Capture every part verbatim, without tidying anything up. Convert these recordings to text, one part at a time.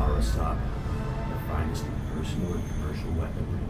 Arasaka, the finest in personal and commercial weaponry.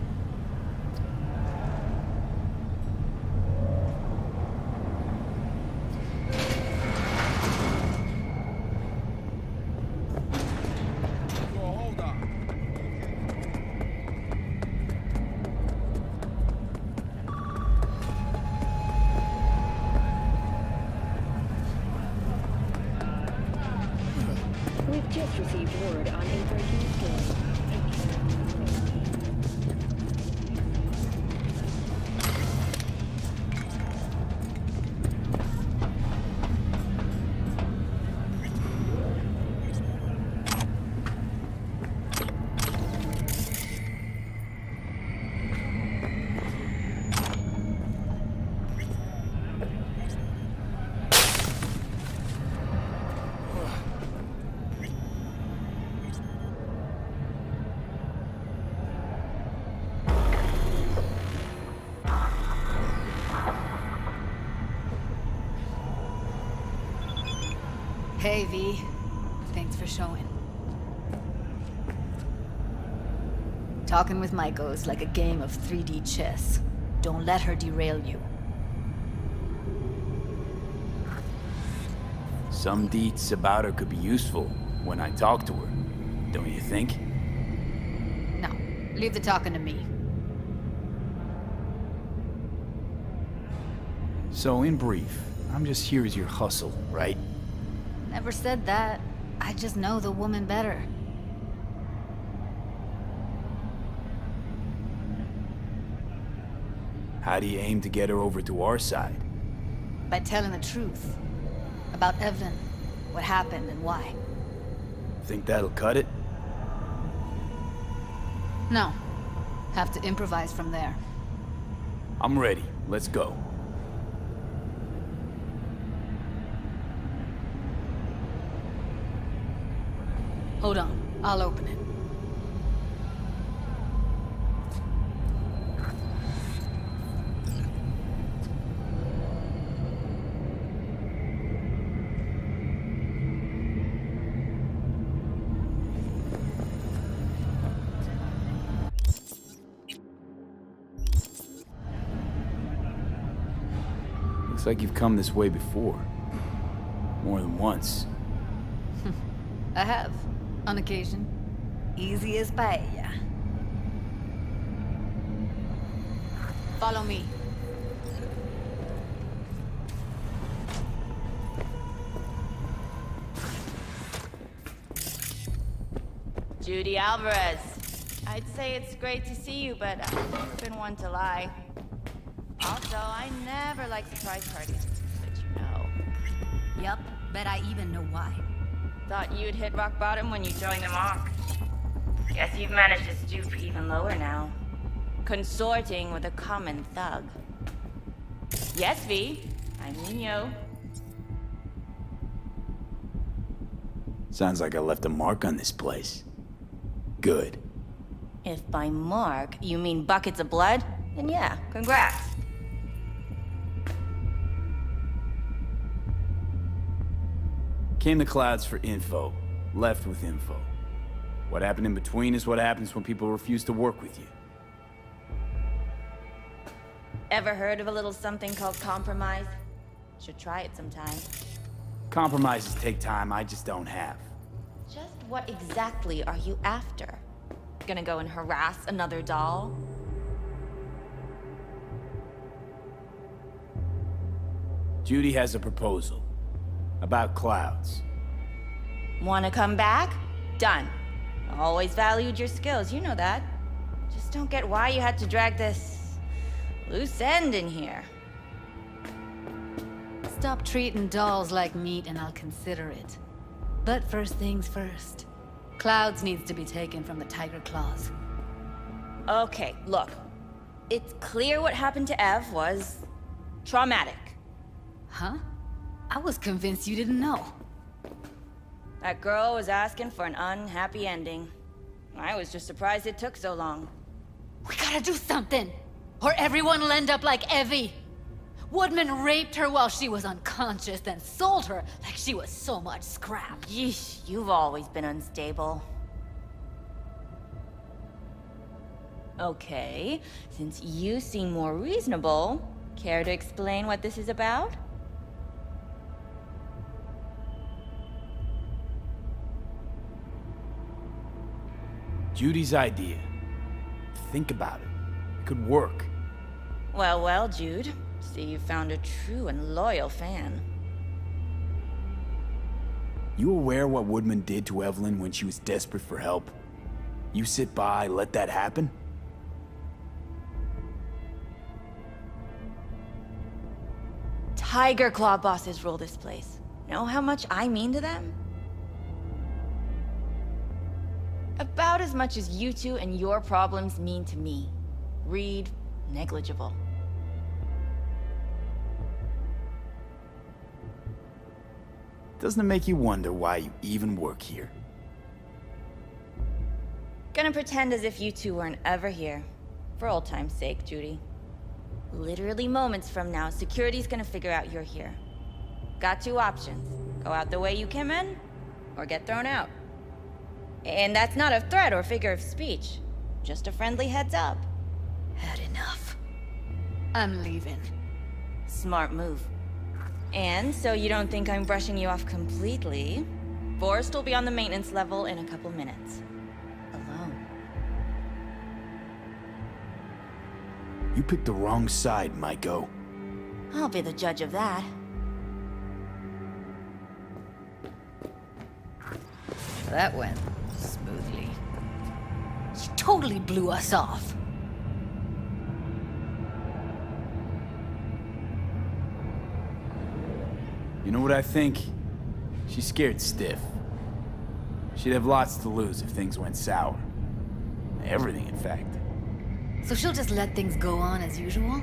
Hey, V. Thanks for showing. Talking with Maiko is like a game of three D chess. Don't let her derail you. Some deets about her could be useful when I talk to her, don't you think? No. Leave the talking to me. So, in brief, I'm just here as your hustle, right? Never said that. I just know the woman better. How do you aim to get her over to our side? By telling the truth. About Evelyn. What happened and why. Think that'll cut it? No. Have to improvise from there. I'm ready. Let's go. Hold on, I'll open it. Looks like you've come this way before. More than once. I have. On occasion. Easy as paella. Follow me. Judy Alvarez. I'd say it's great to see you, but I've never been one to lie. Also, I never like surprise parties, but you know. Yep, bet I even know why. Thought you'd hit rock bottom when you joined the mock. Guess you've managed to stoop even lower now. Consorting with a common thug. Yes, V. I mean yo. Sounds like I left a mark on this place. Good. If by mark you mean buckets of blood, then yeah, congrats. Came to Clouds for info, left with info. What happened in between is what happens when people refuse to work with you. Ever heard of a little something called compromise? Should try it sometime. Compromises take time, I just don't have. Just what exactly are you after? Gonna go and harass another doll? Judy has a proposal. About Clouds. Wanna come back? Done. Always valued your skills, you know that. Just don't get why you had to drag this loose end in here. Stop treating dolls like meat and I'll consider it. But first things first. Clouds needs to be taken from the Tiger Claws. Okay, look. It's clear what happened to Ev was traumatic. Huh? I was convinced you didn't know. That girl was asking for an unhappy ending. I was just surprised it took so long. We gotta do something! Or everyone will end up like Evie! Woodman raped her while she was unconscious, then sold her like she was so much scrap. Yeesh, you've always been unstable. Okay, since you seem more reasonable, care to explain what this is about? Judy's idea. Think about it. It could work. Well, well, Jude. See, you found a true and loyal fan. You aware what Woodman did to Evelyn when she was desperate for help? You sit by, let that happen? Tiger Claw bosses rule this place. Know how much I mean to them? About as much as you two and your problems mean to me. Read, negligible. Doesn't it make you wonder why you even work here? Gonna pretend as if you two weren't ever here. For old time's sake, Judy. Literally moments from now, security's gonna figure out you're here. Got two options. Go out the way you came in, or get thrown out. And that's not a threat or figure of speech. Just a friendly heads up. Had enough. I'm leaving. Smart move. And so you don't think I'm brushing you off completely, Forrest will be on the maintenance level in a couple minutes. Alone. You picked the wrong side, Myko. I'll be the judge of that. That went smoothly. She totally blew us off. You know what I think? She's scared stiff. She'd have lots to lose if things went sour. Everything, in fact. So she'll just let things go on as usual?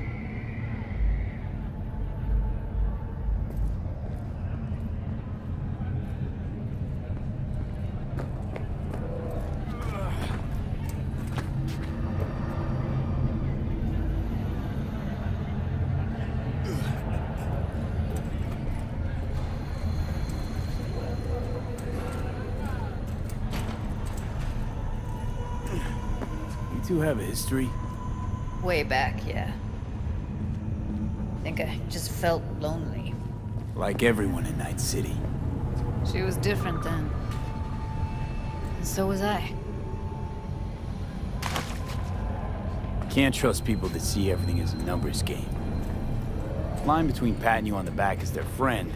You have a history? Way back, yeah. I think I just felt lonely. Like everyone in Night City. She was different then. And so was I. Can't trust people that see everything as a numbers game. The line between patting you on the back as their friend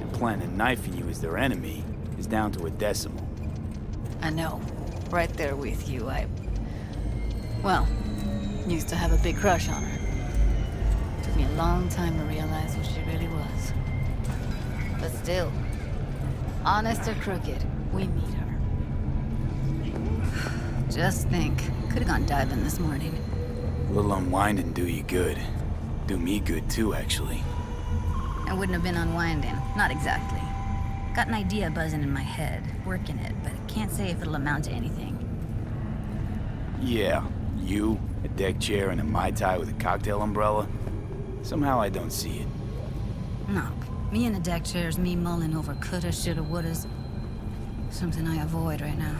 and planning knifing you as their enemy is down to a decimal. I know. Right there with you, I... Well, used to have a big crush on her. Took me a long time to realize who she really was. But still, honest or crooked, we meet her. Just think, could have gone diving this morning. A little unwinding do you good. Do me good too, actually. I wouldn't have been unwinding, not exactly. Got an idea buzzing in my head, working it, but can't say if it'll amount to anything. Yeah, you, a deck chair, and a Mai Tai with a cocktail umbrella. Somehow I don't see it. No, Me in the deck chairs, me mulling over coulda, shoulda, wouldas. Something I avoid right now.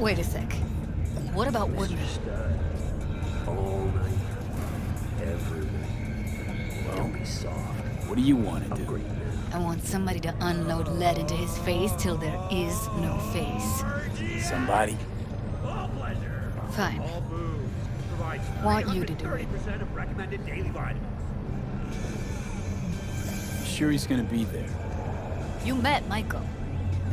Wait a sec. What about Woodman? All night. Every night. Don't be soft. What do you want to do? I want somebody to unload lead into his face till there is no face. Somebody? Fine. Want you to do it. I'm sure he's gonna be there. You met Michael.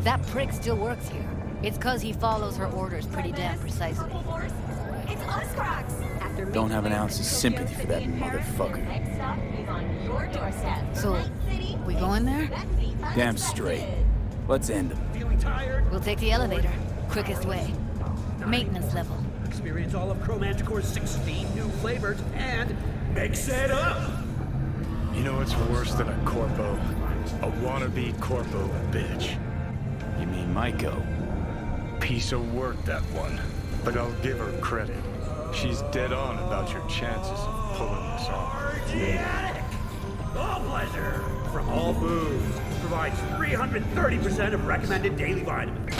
That prick still works here. It's cause he follows her orders pretty damn precisely. It's us, Crocs. Don't have an ounce of sympathy for that motherfucker. So, we going there? Damn straight. Let's end him. We'll take the elevator. Quickest way. Maintenance level. Experience all of Chromanticore's sixteen new flavors and mix it up! You know what's worse than a corpo? A wannabe corpo bitch. You mean Myko? Piece of work, that one. But I'll give her credit. She's dead on about your chances of pulling this off. Yeah. All pleasure from all booze. Provides three hundred thirty percent of recommended daily vitamins.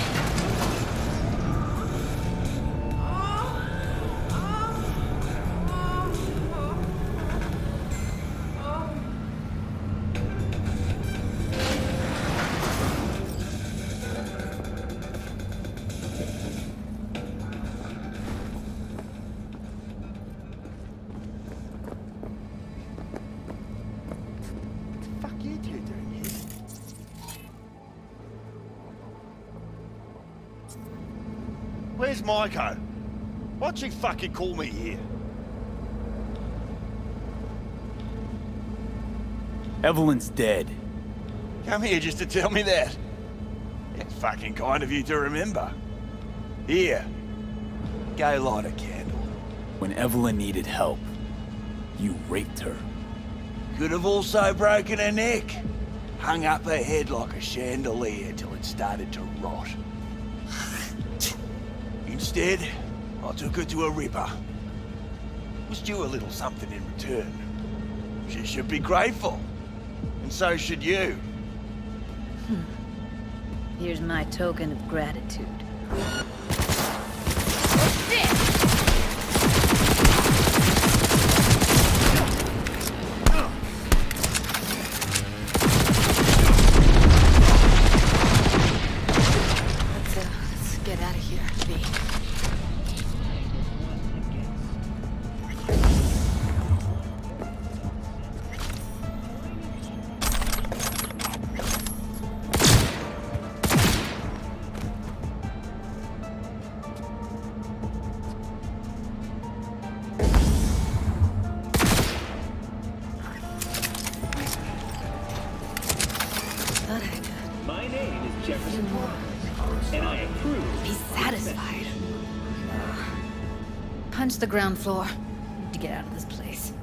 Where's Myko? Why'd she fucking call me here? Evelyn's dead. Come here just to tell me that. It's fucking kind of you to remember. Here. Go light a candle. When Evelyn needed help, you raped her. Could have also broken her neck. Hung up her head like a chandelier till it started to rot. Instead, I took her to a ripper. Was due a little something in return. She should be grateful. And so should you. Hmm. Here's my token of gratitude. What's this? Let's, uh, let's get out of here, V. The ground floor. Need to get out of this place.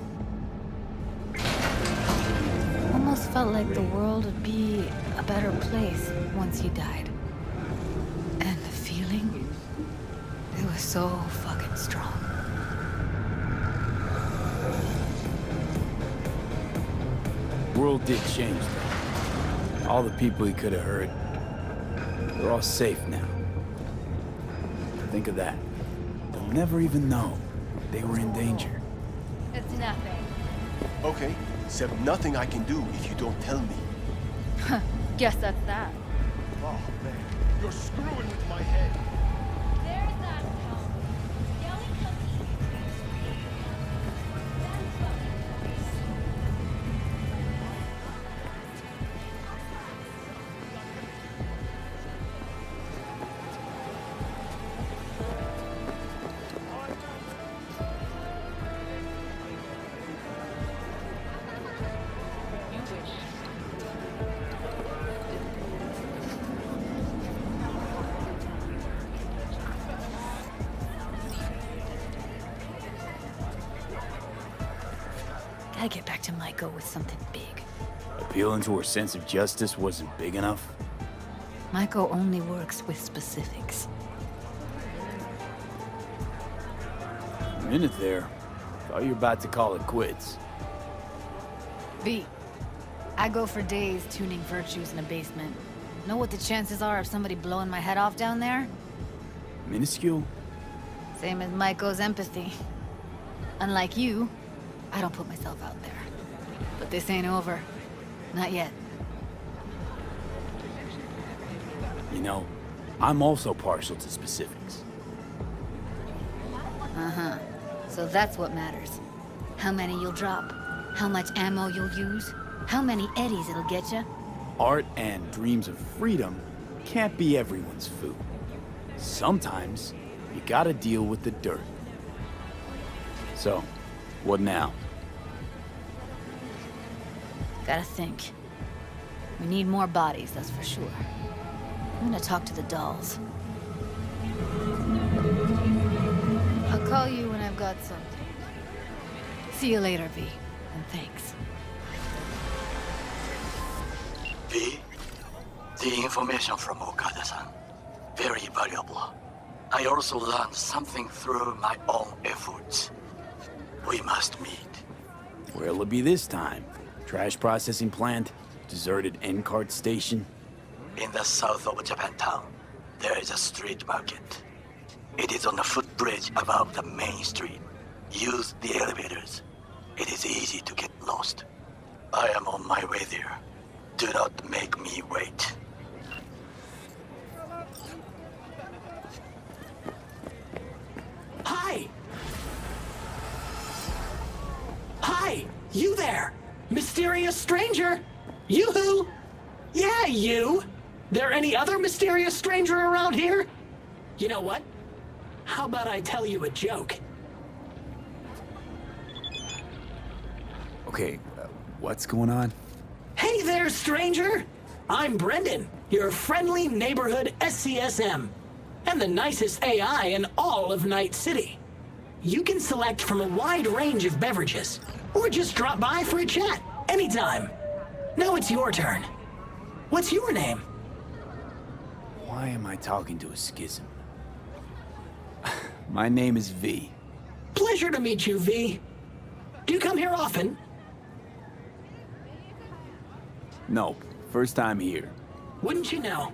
Almost felt like the world would be a better place once he died. And the feeling? It was so fucking strong. The world did change though. All the people he could have hurt, they're all safe now. Think of that. They'll never even know. They were in danger. It's nothing. Okay, except nothing I can do if you don't tell me. Huh, guess that's that. Oh man, you're screwing with my head. There's that help. Yelling Gotta get back to Maiko with something big. Appealing to her sense of justice wasn't big enough? Maiko only works with specifics. A minute there. Thought you were about to call it quits. V, I go for days tuning virtues in a basement. Know what the chances are of somebody blowing my head off down there? Minuscule? Same as Maiko's empathy. Unlike you, I don't put myself out there. But this ain't over. Not yet. You know, I'm also partial to specifics. Uh-huh. So that's what matters. How many you'll drop, how much ammo you'll use, how many eddies it'll get you. Art and dreams of freedom can't be everyone's food. Sometimes, you gotta deal with the dirt. So, what now? Gotta think. We need more bodies, that's for sure. I'm gonna talk to the dolls. I'll call you when I've got something. See you later, V, and thanks. V, the information from Okada-san, very valuable. I also learned something through my own efforts. We must meet. Where'll it be this time? Trash processing plant? Deserted N-cart station? In the south of Japantown, there is a street market. It is on the footbridge above the main street. Use the elevators. It is easy to get lost. I am on my way there. Do not make me wait. Hi! Hi! You there! Mysterious stranger! Yoo-hoo! Yeah, you! There any other mysterious stranger around here? You know what? How about I tell you a joke? Okay, uh, what's going on? Hey there, stranger! I'm Brendan, your friendly neighborhood S C S M, and the nicest A I in all of Night City. You can select from a wide range of beverages, or just drop by for a chat, anytime. Now it's your turn. What's your name? Why am I talking to a schism? My name is V. Pleasure to meet you, V. Do you come here often? Nope. First time here. Wouldn't you know?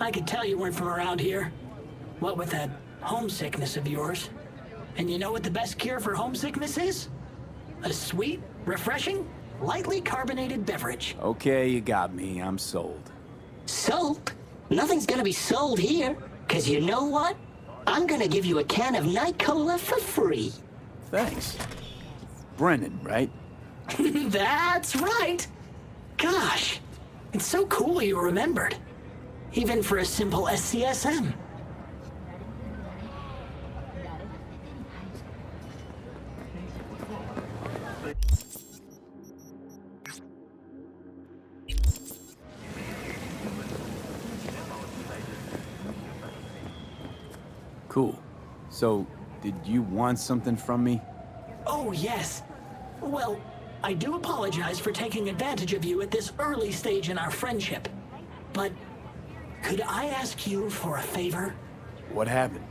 I could tell you weren't from around here. What with that homesickness of yours. And you know what the best cure for homesickness is? A sweet, refreshing, lightly carbonated beverage. Okay, you got me. I'm sold. Sold? Nothing's gonna be sold here. 'Cause you know what? I'm gonna give you a can of Night Cola for free. Thanks. Brendan, right? That's right! Gosh, it's so cool you remembered. Even for a simple S C S M. Cool. So, did you want something from me? Oh, yes. Well, I do apologize for taking advantage of you at this early stage in our friendship. But could I ask you for a favor? What happened?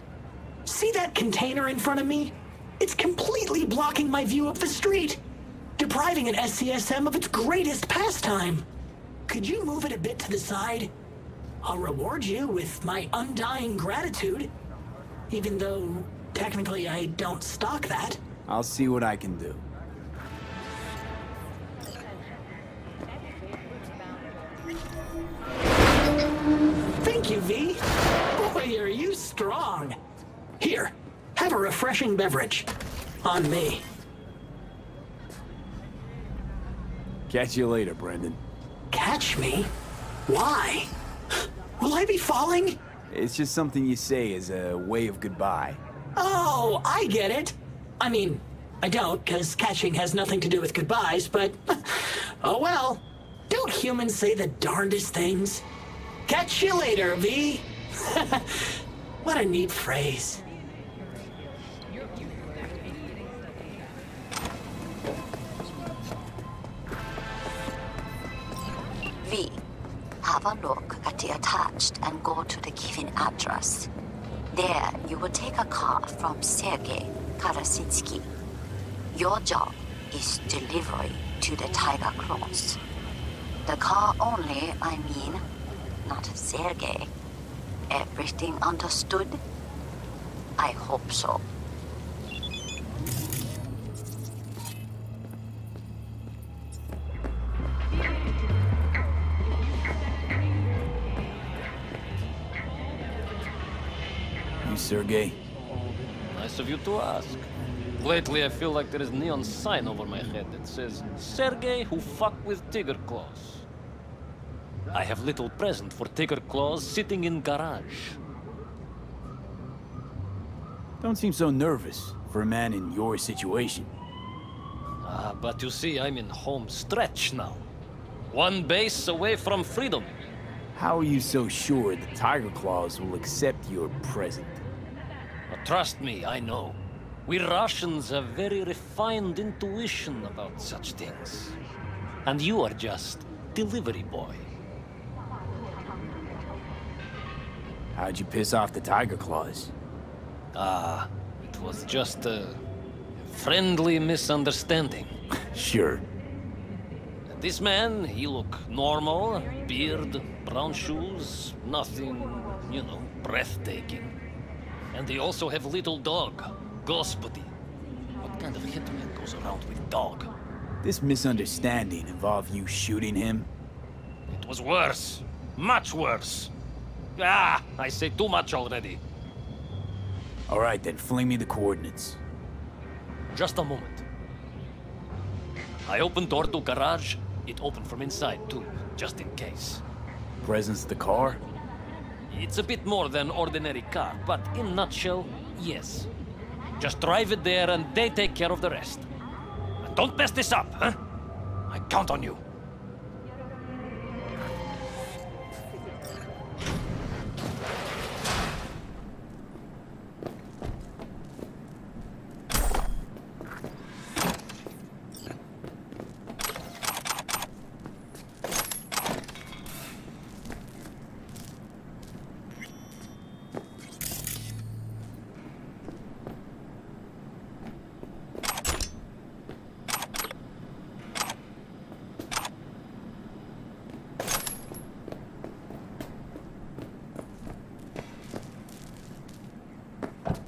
See that container in front of me? It's completely blocking my view of the street, depriving an S C S M of its greatest pastime. Could you move it a bit to the side? I'll reward you with my undying gratitude, even though technically I don't stock that. I'll see what I can do. Thank you, V. Boy, are you strong. Here, have a refreshing beverage. On me. Catch you later, Brendan. Catch me? Why? Will I be falling? It's just something you say as a way of goodbye. Oh, I get it. I mean, I don't, because catching has nothing to do with goodbyes, but... oh well. Don't humans say the darndest things? Catch you later, V! What a neat phrase. V. Have a look at the attached and go to the given address. There, you will take a car from Sergei Karasinski. Your job is delivery to the Tiger Claws. The car only, I mean, not Sergei. Everything understood? I hope so. Sergei. Nice of you to ask. Lately I feel like there is a neon sign over my head that says, Sergei who fuck with Tiger Claws. I have little present for Tiger Claws sitting in garage. Don't seem so nervous for a man in your situation. Ah, uh, but you see I'm in home stretch now. One base away from freedom. How are you so sure the Tiger Claws will accept your present? Trust me, I know. We Russians have very refined intuition about such things. And you are just delivery boy. How'd you piss off the Tiger Claws? Ah, uh, it was just a friendly misunderstanding. Sure. This man, he look normal, beard, brown shoes, nothing, you know, breathtaking. And they also have little dog. Господи. What kind of hitman goes around with dog? This misunderstanding involved you shooting him? It was worse. Much worse. Ah, I say too much already. Alright then, fling me the coordinates. Just a moment. I opened door to garage. It opened from inside too, just in case. Presence the car? It's a bit more than ordinary car, but in a nutshell, yes. Just drive it there and they take care of the rest. And don't mess this up, huh? I count on you.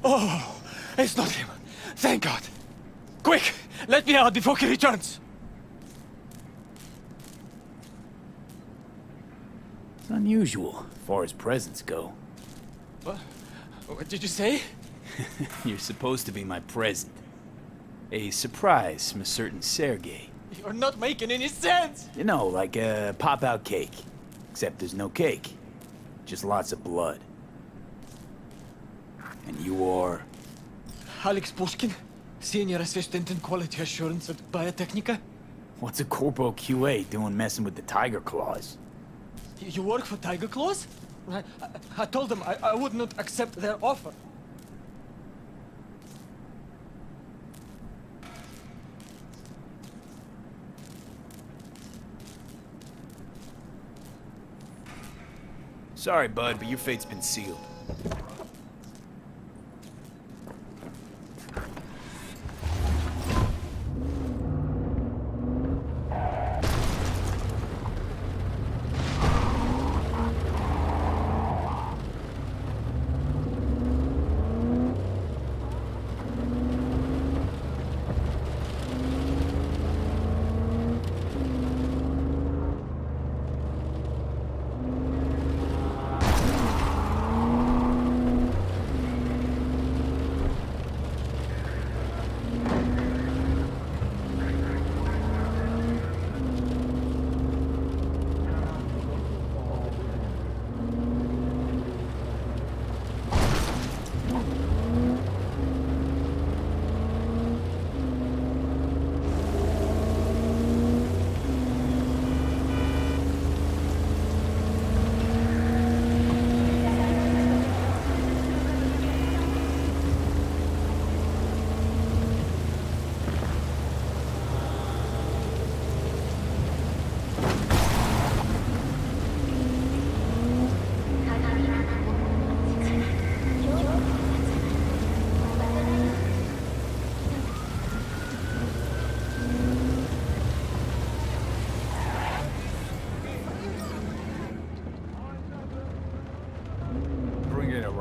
Oh, it's not him. Thank God. Quick, let me out before he returns. It's unusual, as far as presents go. What? What did you say? You're supposed to be my present. A surprise from a certain Sergei. You're not making any sense! You know, like a pop-out cake. Except there's no cake. Just lots of blood. And you are? Alex Pushkin, Senior Assistant in Quality Assurance at Biotechnica. What's a Corpo Q A doing messing with the Tiger Claws? You work for Tiger Claws? I, I, I told them I, I would not accept their offer. Sorry, bud, but your fate's been sealed.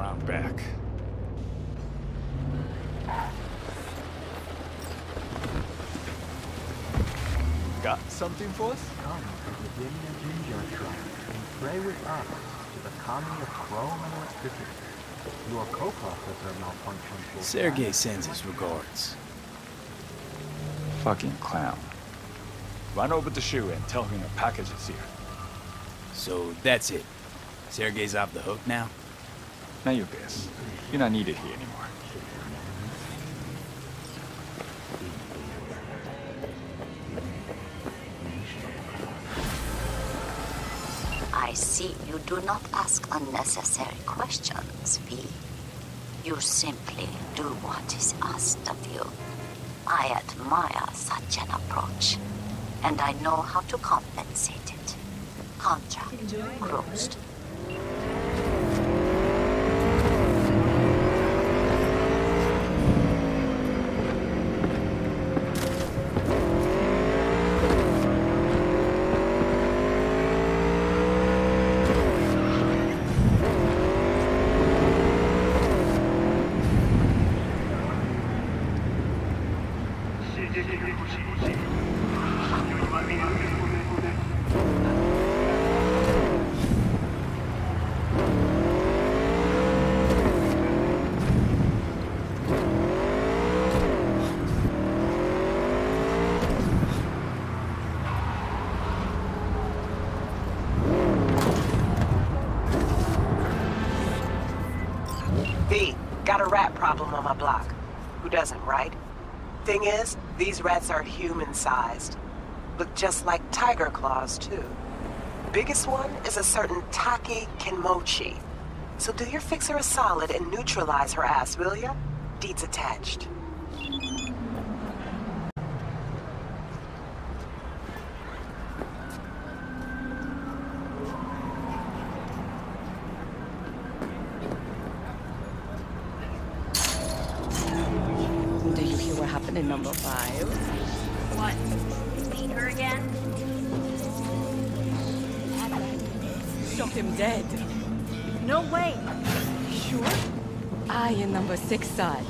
around back. Got something for us? Come from within the Jinja tribe and pray with us to the kami of chrome and electricity. Your co-processor malfunctions. Sergei sends his regards. Fucking clown. Run over to Shu and tell him a package is here. So that's it. Sergei's off the hook now? Now you're pissed. You're not needed here anymore. I see you do not ask unnecessary questions, V. You simply do what is asked of you. I admire such an approach, and I know how to compensate it. Contract closed. Thing is, these rats are human-sized. Look just like Tiger Claws, too. The biggest one is a certain Taki Kenmochi. So do your fixer a solid and neutralize her ass, will ya? Deeds attached. Six side.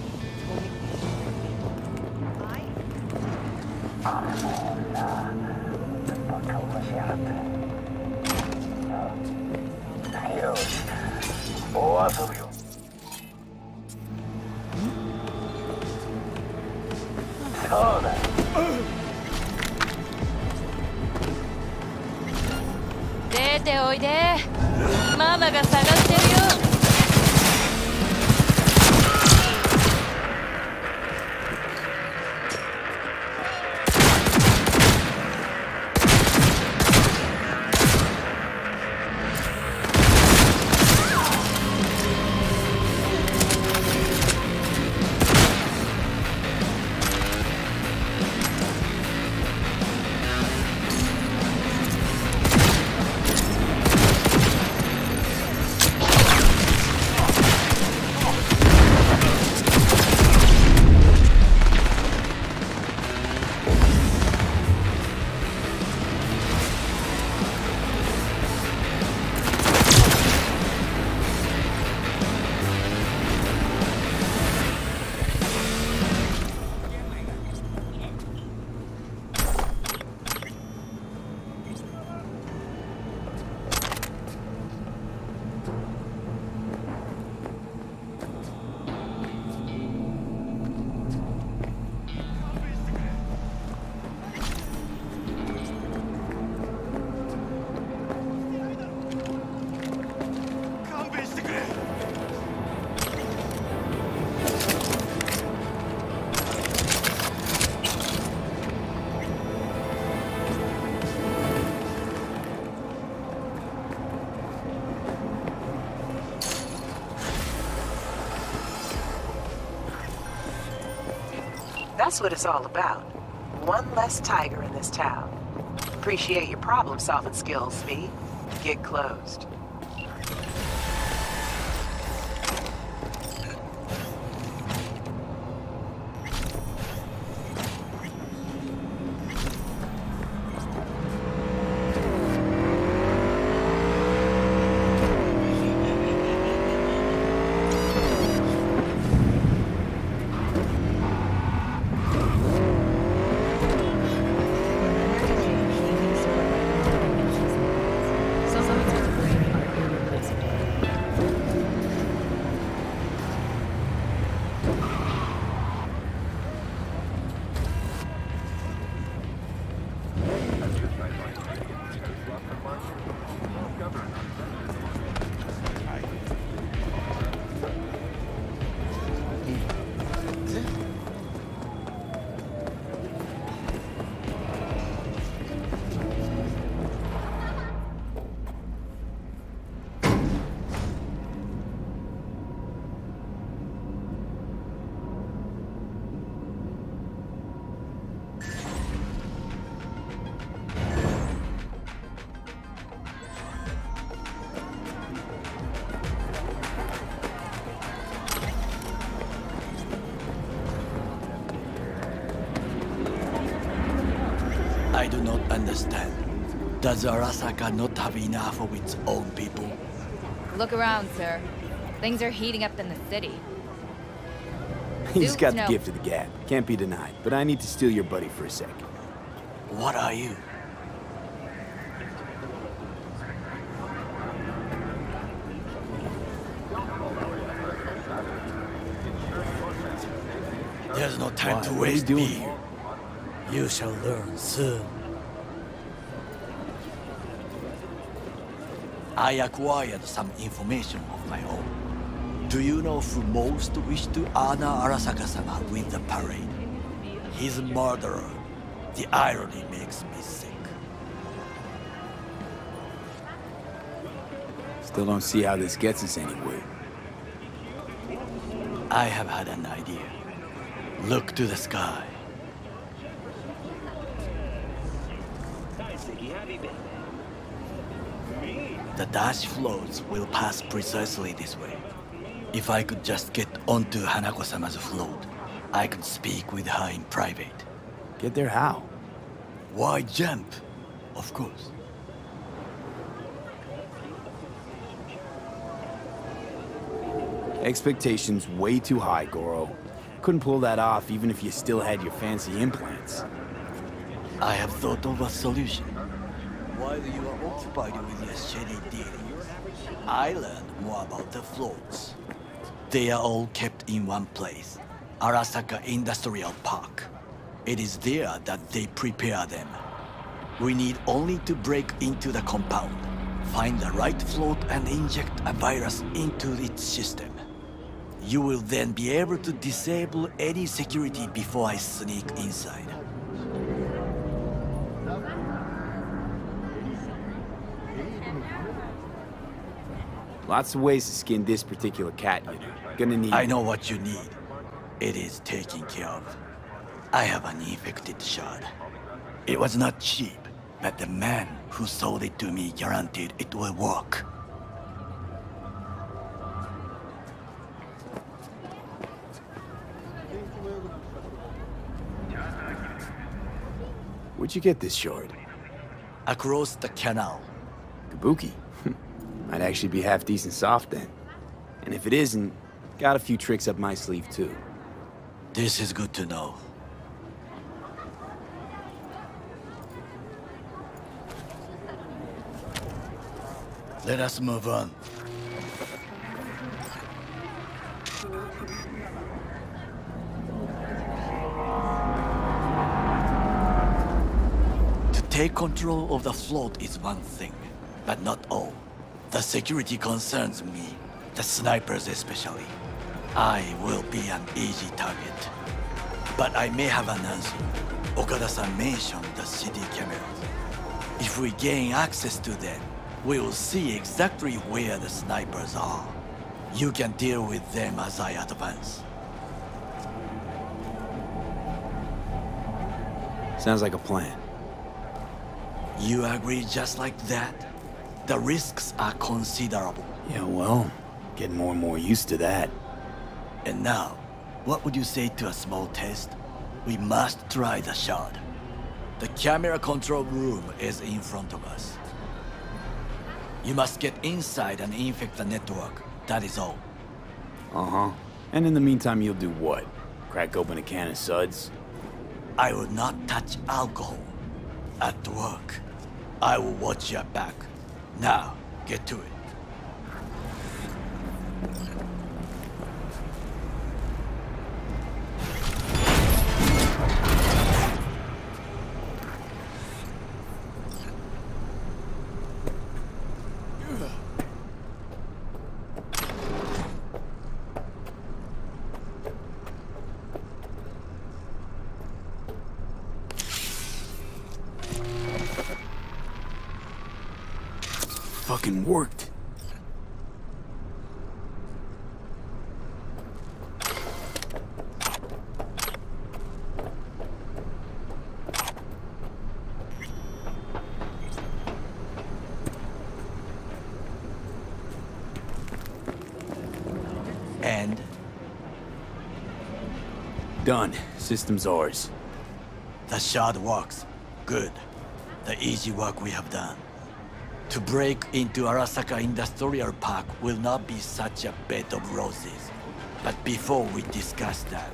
That's what it's all about. One less tiger in this town. Appreciate your problem-solving skills, V. Get closed. I do not understand. Does Arasaka not have enough of its own people? Look around, sir. Things are heating up in the city. He's got the gift of the gab. Can't be denied. But I need to steal your buddy for a sec. What are you? There's no time to waste me. You shall learn soon. I acquired some information of my own. Do you know who most wished to honor Arasaka-sama with the parade? His murderer. The irony makes me sick. Still don't see how this gets us anywhere. I have had an idea. Look to the sky. The dash floats will pass precisely this way. If I could just get onto Hanako-sama's float, I could speak with her in private. Get there how? Why jump? Of course. Expectations way too high, Goro. Couldn't pull that off even if you still had your fancy implants. I have thought of a solution. While you are occupied with your shady dealings, I learned more about the floats. They are all kept in one place, Arasaka Industrial Park. It is there that they prepare them. We need only to break into the compound, find the right float and inject a virus into its system. You will then be able to disable any security before I sneak inside. Lots of ways to skin this particular cat, you know. Gonna need... I know what you need. It is taken care of. I have an infected shard. It was not cheap, but the man who sold it to me guaranteed it will work. Where'd you get this shard? Across the canal. Kabuki? I'd actually be half-decent soft then. And if it isn't, got a few tricks up my sleeve too. This is good to know. Let us move on. To take control of the float is one thing, but not all. The security concerns me, the snipers especially. I will be an easy target. But I may have an answer. Okada-san mentioned the city cameras. If we gain access to them, we will see exactly where the snipers are. You can deal with them as I advance. Sounds like a plan. You agree just like that? The risks are considerable. Yeah, well, getting more and more used to that. And now, what would you say to a small test? We must try the shard. The camera control room is in front of us. You must get inside and infect the network. That is all. Uh-huh. And in the meantime, you'll do what? Crack open a can of suds? I will not touch alcohol. At work, I will watch your back. Now, get to it. Worked. And done. System's ours. The shard works. Good. the easy work we have done. To break into Arasaka Industrial Park will not be such a bed of roses. But before we discuss that...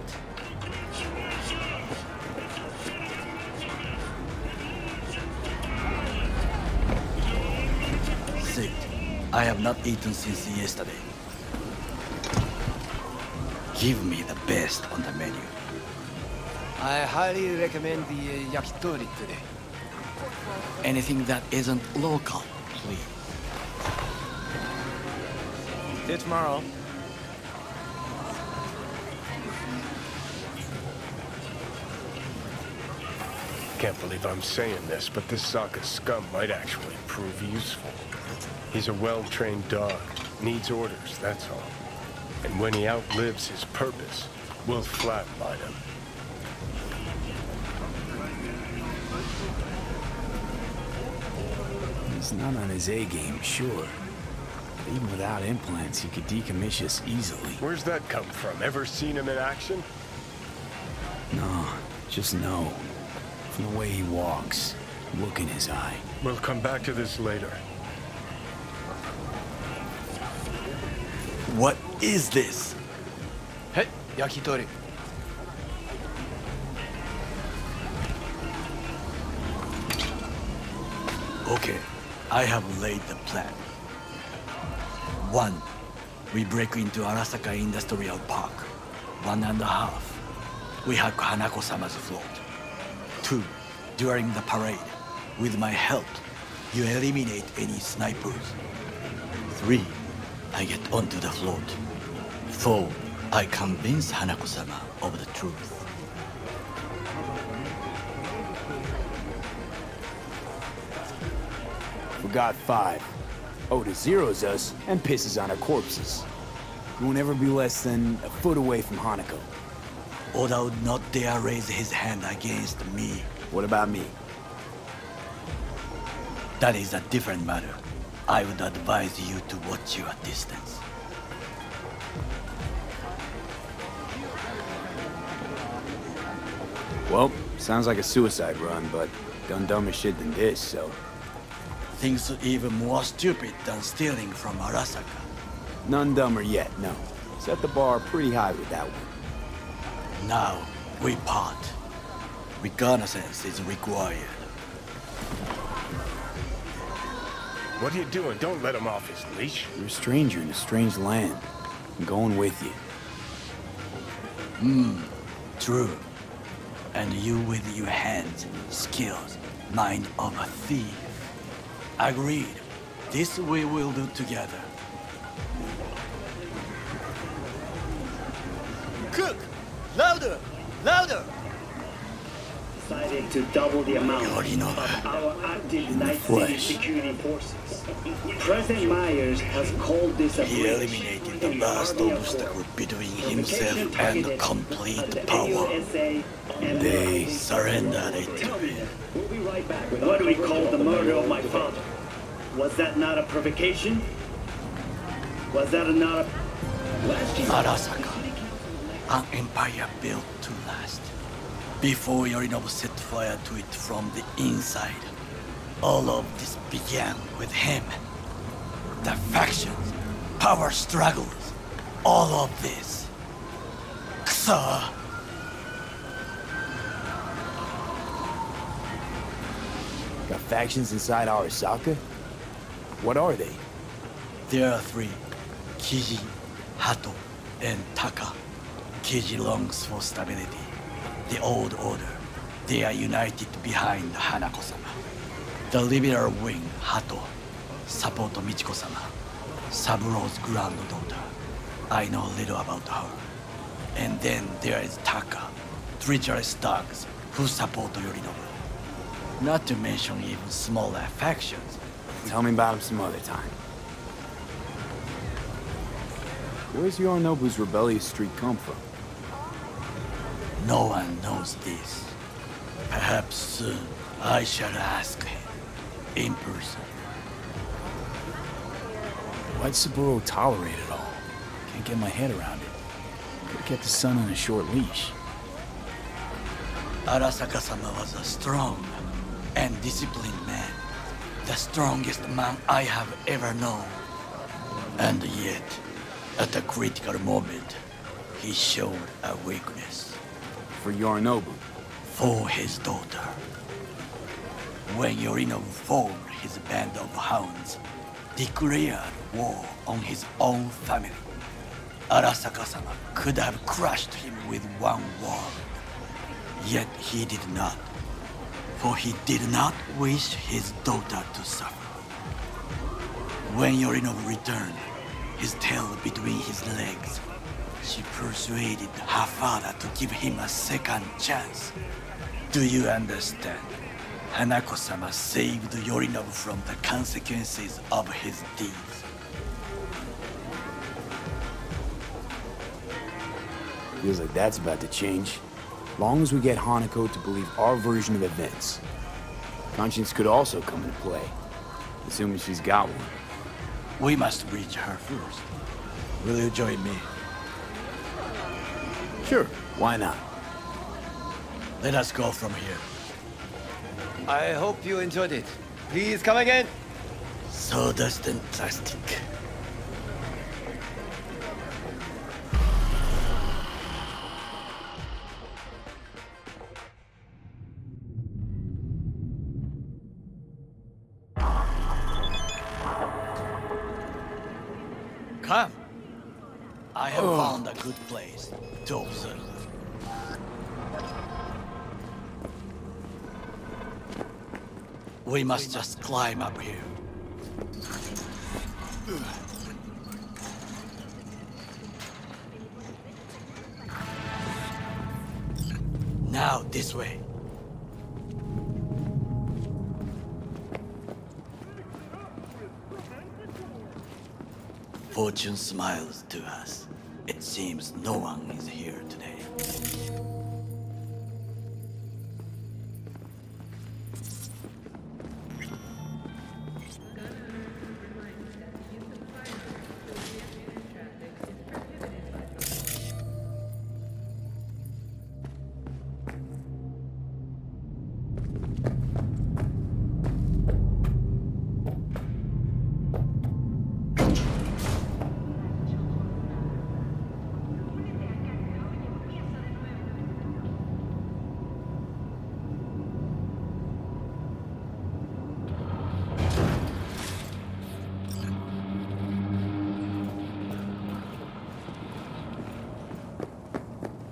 Sit. I have not eaten since yesterday. Give me the best on the menu. I highly recommend the yakitori today. Anything that isn't local, please. See you tomorrow. Can't believe I'm saying this, but this Sokka scum might actually prove useful. He's a well-trained dog, needs orders, that's all. And when he outlives his purpose, we'll flatline him. He's not on his A game, sure. But even without implants, he could decommission us easily. Where's that come from? Ever seen him in action? No, just no. From the way he walks, look in his eye. We'll come back to this later. What is this? Hey, yakitori. Okay, I have laid the plan. One, we break into Arasaka Industrial Park. One and a half, we hack Hanako-sama's float. Two, during the parade, with my help, you eliminate any snipers. Three, I get onto the float. Four, I convince Hanako-sama of the truth. Forgot five. Oda zeros us and pisses on our corpses. We won't ever be less than a foot away from Hanako. Oda would not dare raise his hand against me. What about me? That is a different matter. I would advise you to watch your distance. Well, sounds like a suicide run, but done dumber shit than this, so... Things even more stupid than stealing from Arasaka. None dumber yet, no. Set the bar pretty high with that one. Now, we part. Reconnaissance is required. What are you doing? Don't let him off his leash. You're a stranger in a strange land. I'm going with you. Hmm, true. And you with your hands, skills, mind of a thief. Agreed. This we will do together. Cook! Louder! Louder! Decided to double the amount of our active Night City security forces. President Myers has called this a breach. He eliminated the last obstacle between himself and the complete power. They surrendered it to him. We'll be right back with what we call the murder of my father. Was that not a provocation? Was that not a... Arasaka, an empire built to last. Before Yorinobu set fire to it from the inside, all of this began with him. The factions, power struggles, all of this. Ksa! Got factions inside Arasaka? What are they? There are three. Kiji, Hato, and Taka. Kiji longs for stability. The old order. They are united behind Hanako-sama. The liberal wing, Hato, support Michiko-sama, Saburo's granddaughter. I know little about her. And then there is Taka, treacherous dogs who support Yorinobu. Not to mention even smaller factions. Tell me about him some other time. Where's Yorinobu's rebellious streak come from? No one knows this. Perhaps soon I shall ask him in person. Why'd Saburo tolerate it all? Can't get my head around it. Could've kept his son on a short leash. Arasaka-sama was a strong, and disciplined man. The strongest man I have ever known. And yet, at a critical moment, he showed a weakness. For Yorinobu? For his daughter. When Yorinobu formed his band of hounds, declared war on his own family, Arasaka-sama could have crushed him with one word. Yet he did not, for he did not wish his daughter to suffer. When Yorinobu returned, his tail between his legs, she persuaded her father to give him a second chance. Do you understand? Hanako-sama saved Yorinobu from the consequences of his deeds. Feels like that's about to change. Long as we get Hanako to believe our version of events. Conscience could also come into play, assuming she's got one. We must reach her first. Will you join me? Sure, why not? Let us go from here. I hope you enjoyed it. Please come again. Sawdust and plastic. Come. I have oh. found a good place to observe. We must just climb up here. Now, this way. Fortune smiles to us. It seems no one is here today.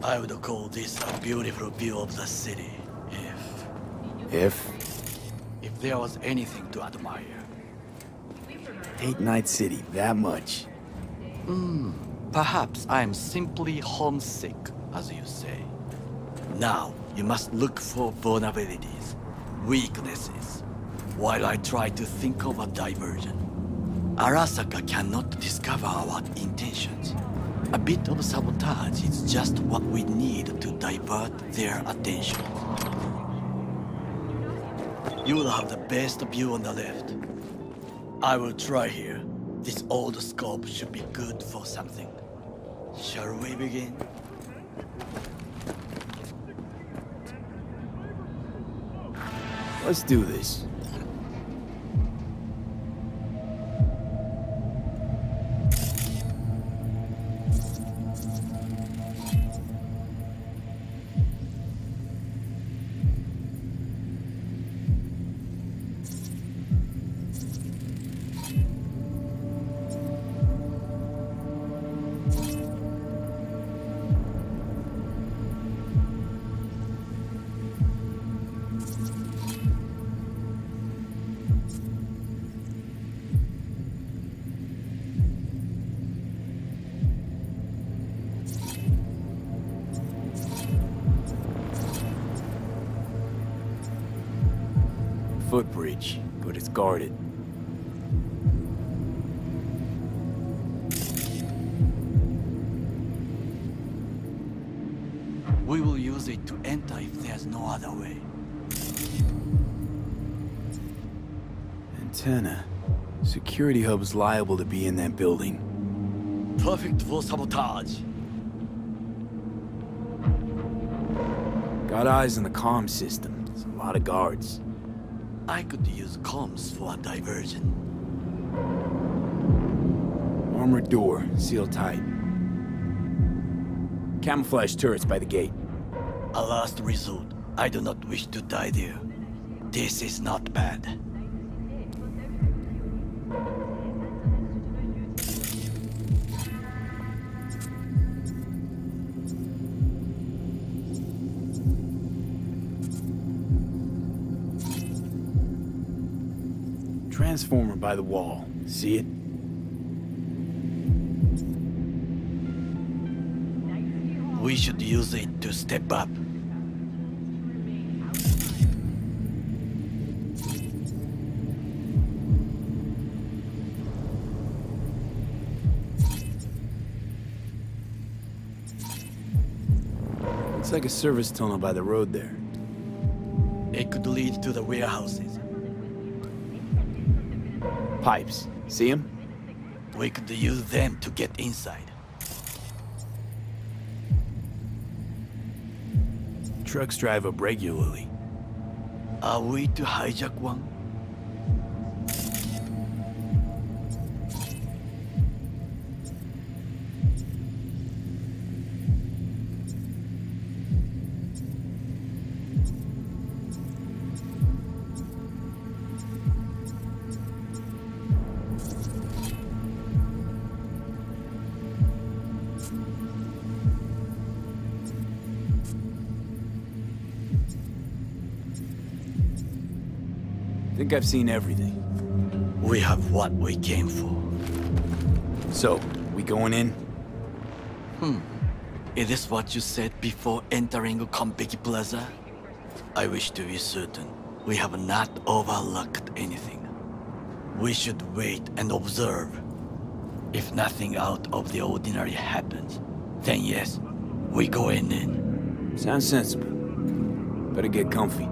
I would call this a beautiful view of the city, if... If? If there was anything to admire. Hate Night City that much. Hmm, perhaps I am simply homesick, as you say. Now, you must look for vulnerabilities, weaknesses, while I try to think of a diversion. Arasaka cannot discover our intentions. A bit of sabotage is just what we need to divert their attention. You will have the best view on the left. I will try here. This old scope should be good for something. Shall we begin? Let's do this. Footbridge, but it's guarded. We will use it to enter if there's no other way. Antenna. Security hub's liable to be in that building. Perfect for sabotage. Got eyes on the comm system. There's a lot of guards. I could use comms for a diversion. Armored door, sealed tight. Camouflage turrets by the gate. A last resort. I do not wish to die there. This is not bad. Transformer by the wall. See it? We should use it to step up. Looks like a service tunnel by the road there. It could lead to the warehouses. Pipes. See them? We could use them to get inside. Trucks drive up regularly. Are we to hijack one? I think I've seen everything. We have what we came for. So, we going in? Hmm. Is this what you said before entering Kompeki Plaza? I wish to be certain we have not overlooked anything. We should wait and observe. If nothing out of the ordinary happens, then yes, we go in in. Sounds sensible. Better get comfy.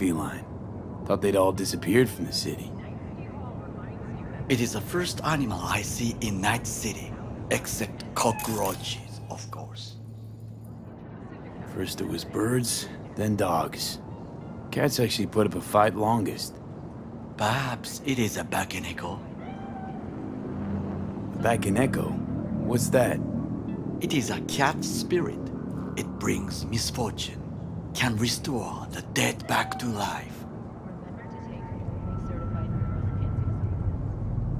Feline. Thought they'd all disappeared from the city. It is the first animal I see in Night City, except cockroaches, of course. First it was birds, then dogs. Cats actually put up a fight longest. Perhaps it is a Bakeneko. A Bakeneko? What's that? It is a cat spirit. It brings misfortune. Can restore the dead back to life.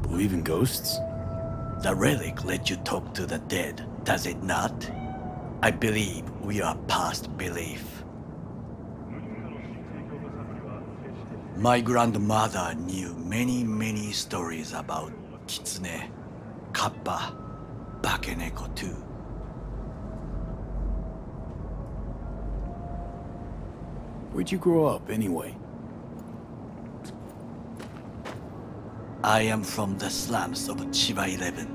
Believe in ghosts? The relic lets you talk to the dead, does it not? I believe we are past belief. My grandmother knew many, many stories about Kitsune, Kappa, Bakeneko too. Where'd you grow up, anyway? I am from the slums of Chiba Eleven.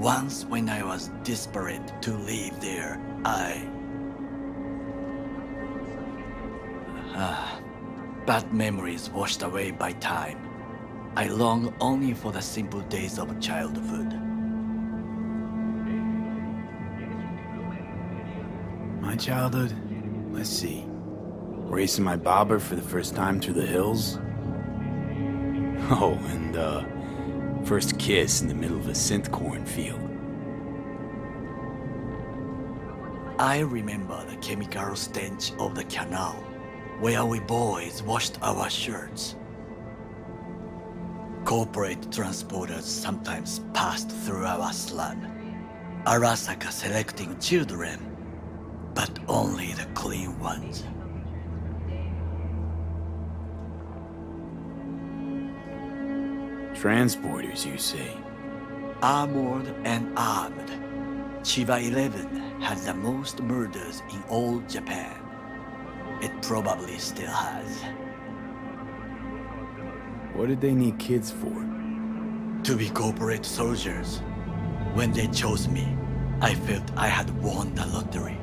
Once, when I was desperate to leave there, I... Ah, bad memories washed away by time. I long only for the simple days of childhood. My childhood? Let's see. Racing my bobber for the first time through the hills. Oh, and uh, first kiss in the middle of a synth cornfield. I remember the chemical stench of the canal, where we boys washed our shirts. Corporate transporters sometimes passed through our slum. Arasaka selecting children, but only the clean ones. Transporters, you say? Armored and armed. Chiba Eleven had the most murders in all Japan. It probably still has. What did they need kids for? To be corporate soldiers. When they chose me, I felt I had won the lottery.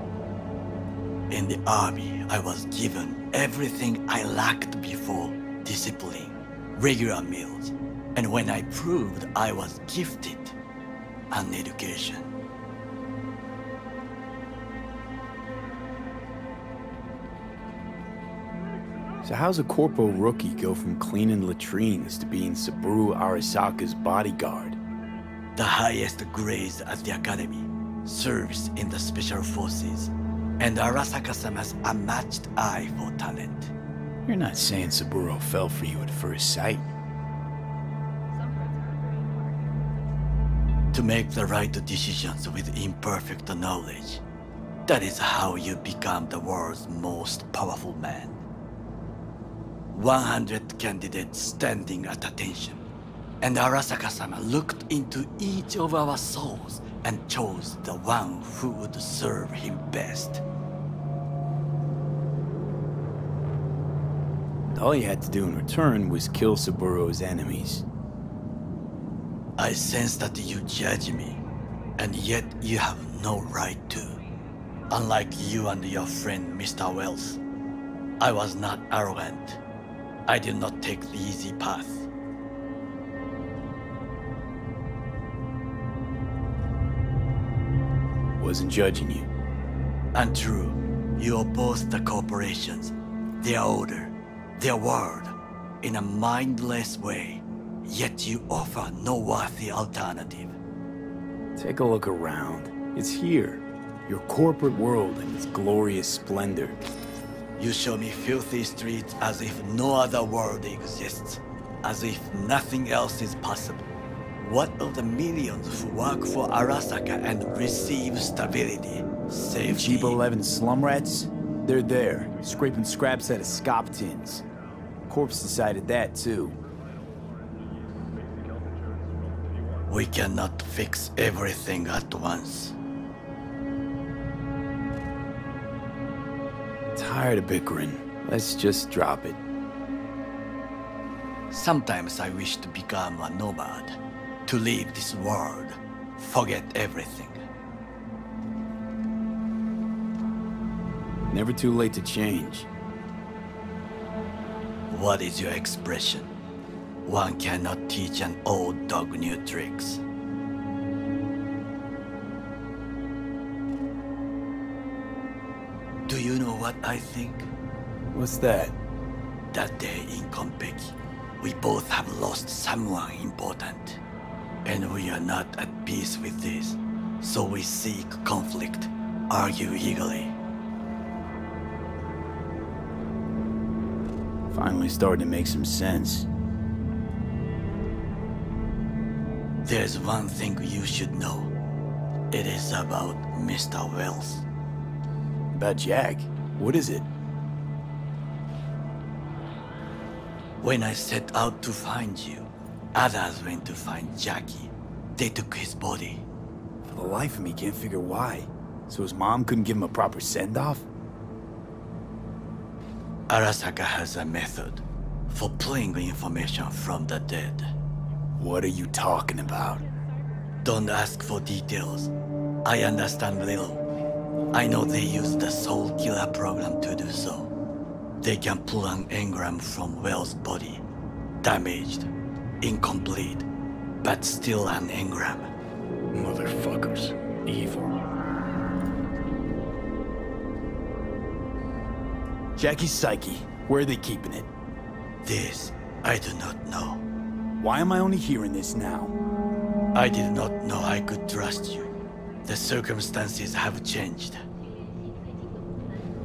In the army, I was given everything I lacked before: discipline, regular meals, and when I proved I was gifted, an education. So how's a corpo rookie go from cleaning latrines to being Saburo Arasaka's bodyguard? The highest grades at the academy, serves in the special forces, and Arasaka-sama has a matched eye for talent. You're not saying Saburo fell for you at first sight? To make the right decisions with imperfect knowledge, that is how you become the world's most powerful man. one hundred candidates standing at attention, and Arasaka-sama looked into each of our souls and chose the one who would serve him best. All you had to do in return was kill Saburo's enemies. I sense that you judge me, and yet you have no right to. Unlike you and your friend Mister Wells, I was not arrogant. I did not take the easy path. Wasn't judging you. Untrue. You opposed the corporations, their order, their world, in a mindless way, yet you offer no worthy alternative. Take a look around. It's here, your corporate world in its glorious splendor. You show me filthy streets as if no other world exists, as if nothing else is possible. What of the millions who work for Arasaka and receive stability, safety? Chiba Eleven slum rats? They're there, scraping scraps out of scop tins. Corpse decided that, too. We cannot fix everything at once. Tired of bickering. Let's just drop it. Sometimes I wish to become a nomad, to leave this world, forget everything. Never too late to change. What is your expression? One cannot teach an old dog new tricks. Do you know what I think? What's that? That day in Kompeki, we both have lost someone important. And we are not at peace with this, so we seek conflict, argue eagerly. Finally starting to make some sense. There's one thing you should know. It is about Mister Wells. About Jack? What is it? When I set out to find you, others went to find Jackie. They took his body. For the life of me, can't figure why. So his mom couldn't give him a proper send-off? Arasaka has a method for pulling information from the dead. What are you talking about? Don't ask for details. I understand little. I know they use the Soul Killer program to do so. They can pull an engram from Wells' body. Damaged, incomplete, but still an engram. Motherfuckers. Evil. Jackie's psyche. Where are they keeping it? This, I do not know. Why am I only hearing this now? I did not know I could trust you. The circumstances have changed.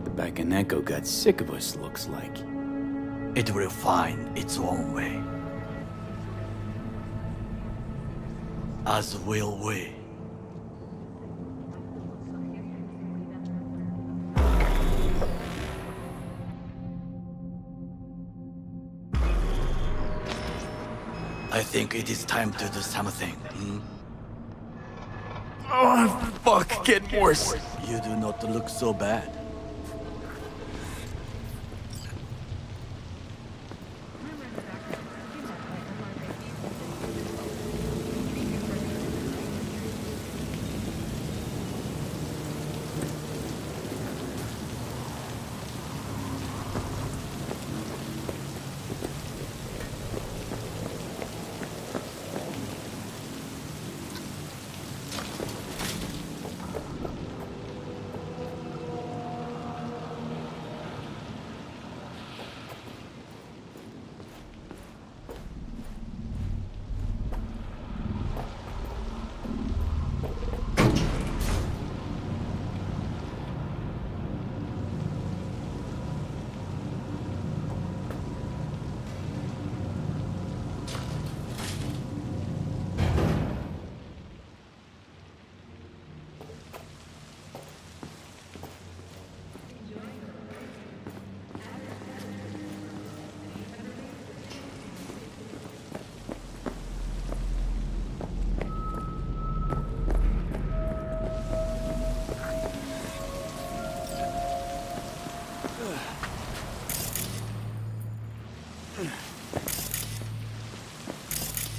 The Bakeneko got sick of us, looks like. It will find its own way. As will we. I think it is time to do something, hmm? Oh, fuck, get worse. You do not look so bad.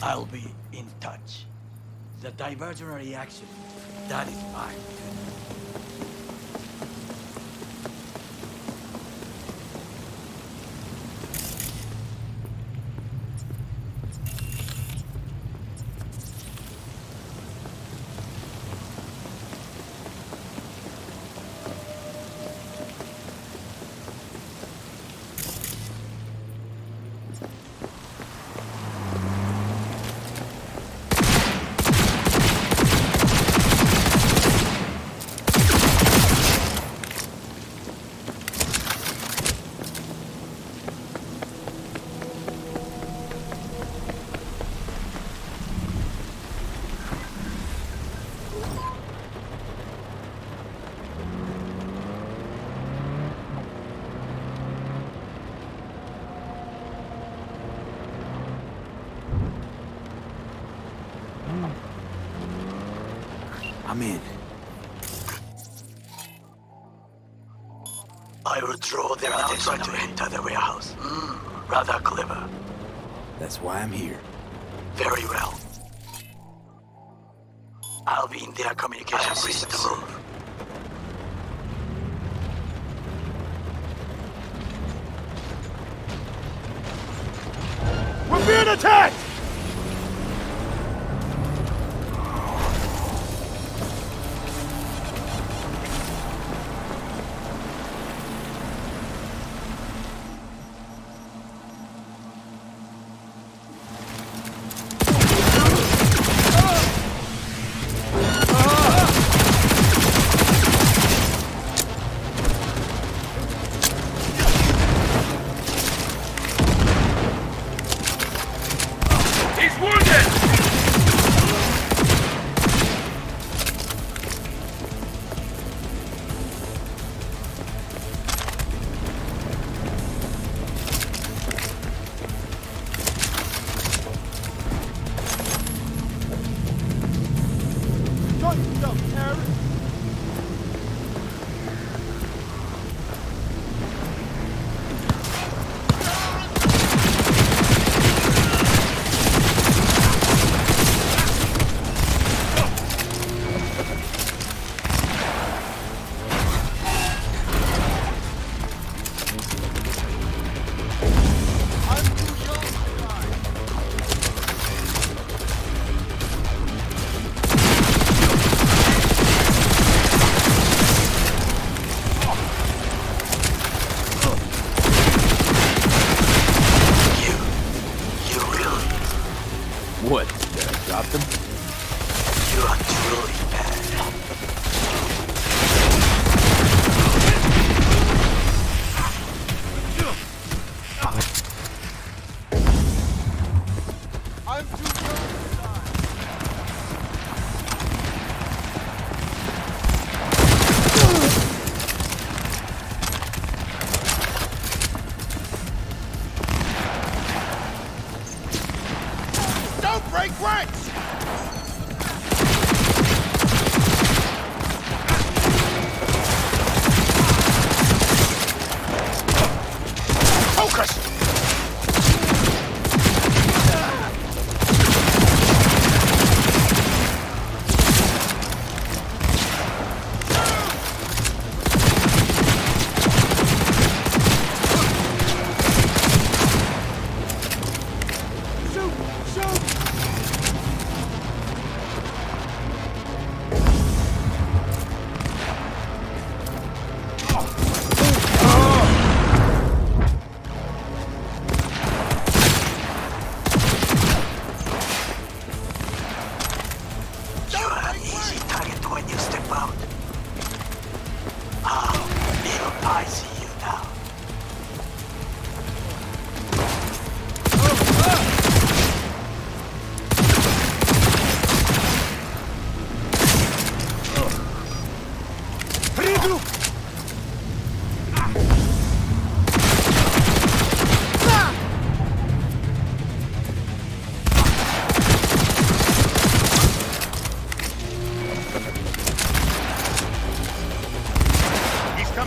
I'll be in touch. The diversionary action, that is mine. Draw them outside to enter the warehouse. Mm, rather clever. That's why I'm here. Very well. I'll be in their communication system. To move. We're being attacked!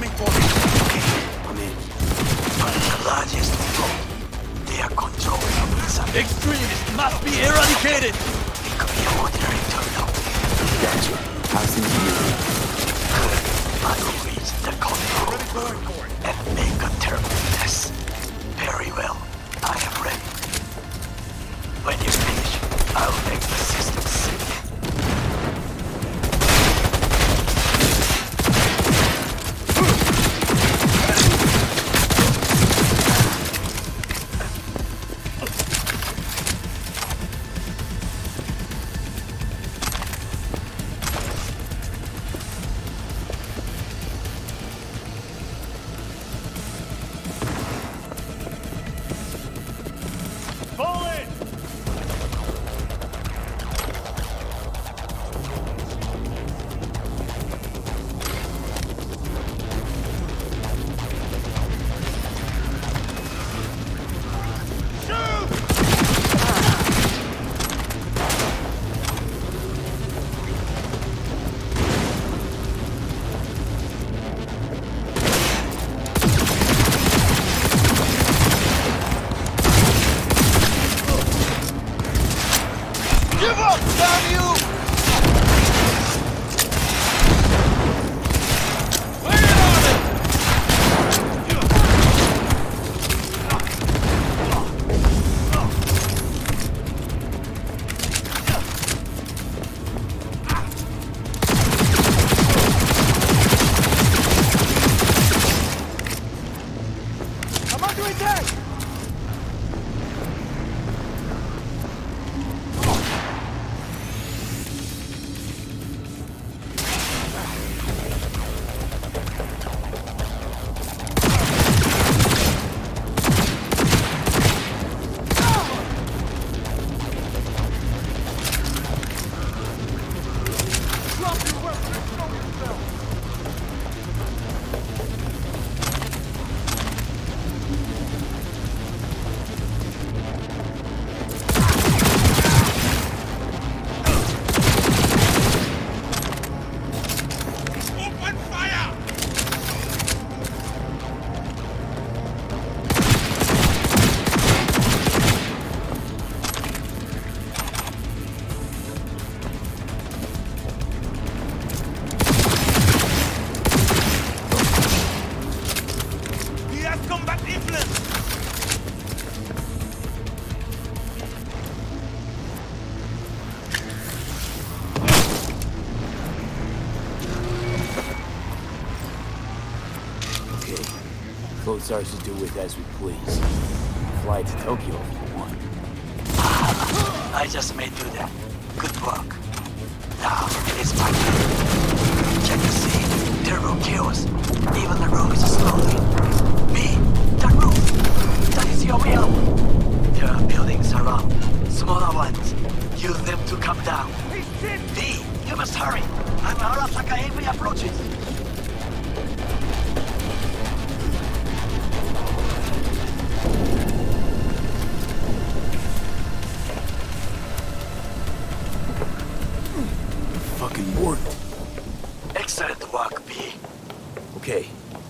I'm in. I'm the largest people. They are controlling Extremists must be eradicated! I will reach the control and make a terrible test. Very well. I am ready. When you finish, I will make the system sick. Ours to do with as we please. Fly to Tokyo if you want. Ah, I just made you that. Good work. Now it is my turn. Check the sea. The room kills. Even the room is slowly. Me, the roof. That is your will. There are buildings around. Smaller ones. Use them to come down. D, you must hurry. I'm Arasaka every approaches.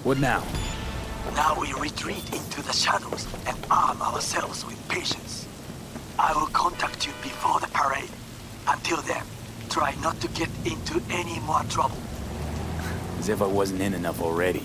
What now? Now we retreat into the shadows and arm ourselves with patience. I will contact you before the parade. Until then, try not to get into any more trouble. As if I wasn't in enough already.